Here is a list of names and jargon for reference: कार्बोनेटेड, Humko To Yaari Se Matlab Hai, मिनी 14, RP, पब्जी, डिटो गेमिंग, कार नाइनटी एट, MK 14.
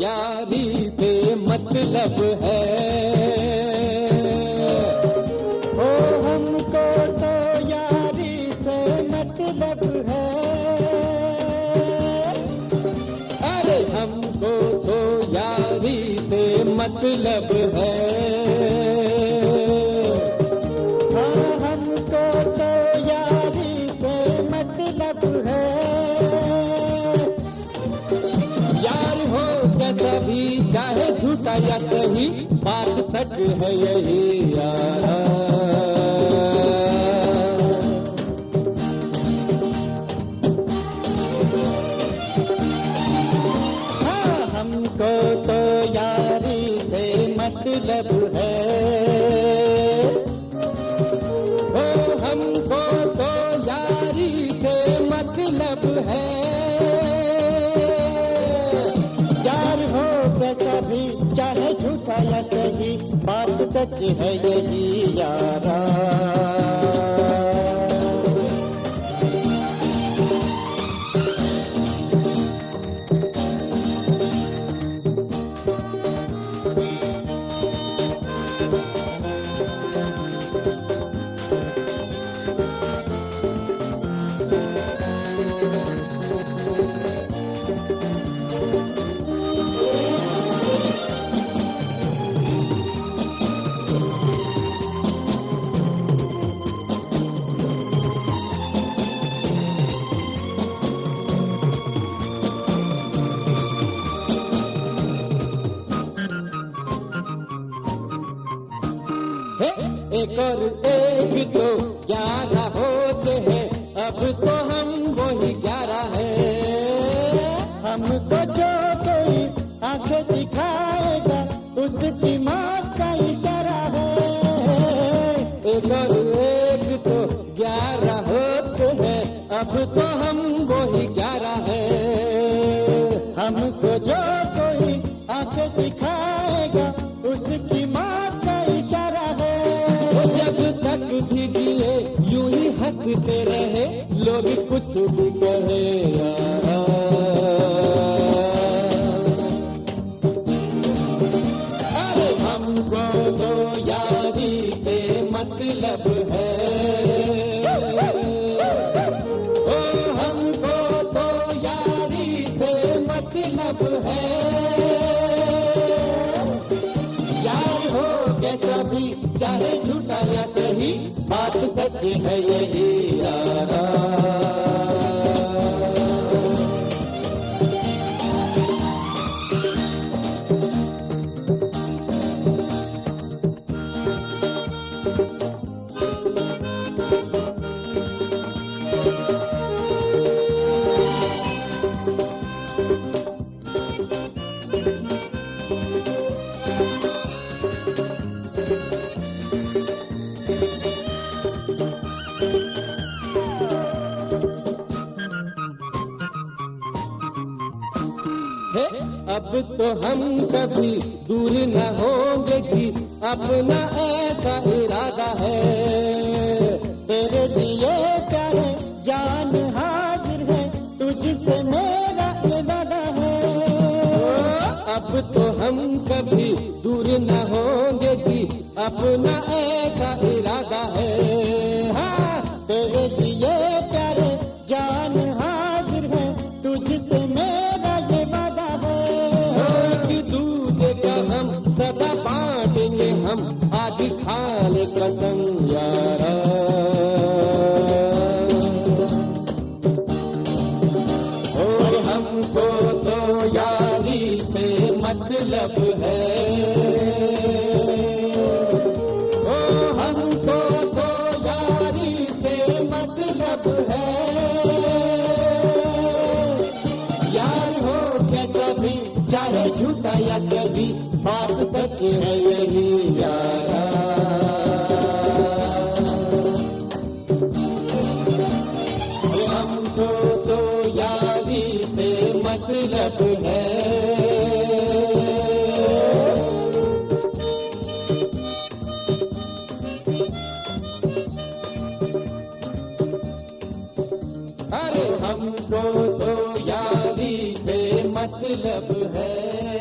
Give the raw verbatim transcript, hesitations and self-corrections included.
यारी से मतलब है, ओ हमको तो यारी से मतलब है। अरे हमको तो यारी से मतलब है, हाँ हमको तो यारी से मतलब है। यार हो सभी चाहे झूठा या सही, बात सच है यही यार। हाँ हमको तो यारी से मतलब है, ओ हमको तो यारी से मतलब है। चाहे झूठा या सही, बात सच है यही यारा। एक और एक तो ग्यारह होते हैं, अब तो हम वही ग्यारह है। हमको जो कोई आंखें दिखाएगा उसकी माँ का इशारा है। एक और एक तो ग्यारह होते हैं, अब तो हम वही ग्यारह है। हमको जो कोई आंखें दिखाएगा उसकी माँ का इशारा है। जब तक भीगिए यूं ही हंसते रहे, लोग कुछ भी कहे यारा। अरे हमको तो यारी से मतलब है, ओ हमको तो यारी से मतलब है। यार हो कैसा भी चाहे झूठा या सही, बात सच है यही यारा। अब तो हम कभी दूर न होंगे कि अपना ऐसा इरादा है। तेरे लिए करे जान हाजिर है, तुझसे मेरा इरादा है। अब तो हम कभी दूर न होंगे कि अपना ऐसा इरादा है। हाँ तेरे लिए करे जान हाजिर है, तुझसे सदा बांटेंगे हम आज खाने कसम यारा। और हमको तो यारी से मतलब है, ओ हमको तो यारी से मतलब है। यार हो क्या सभी, चाहे झूठा या सभी, बात सच है यही यारा। हमको तो यारी से मतलब है। हमको तो यारी से मतलब है।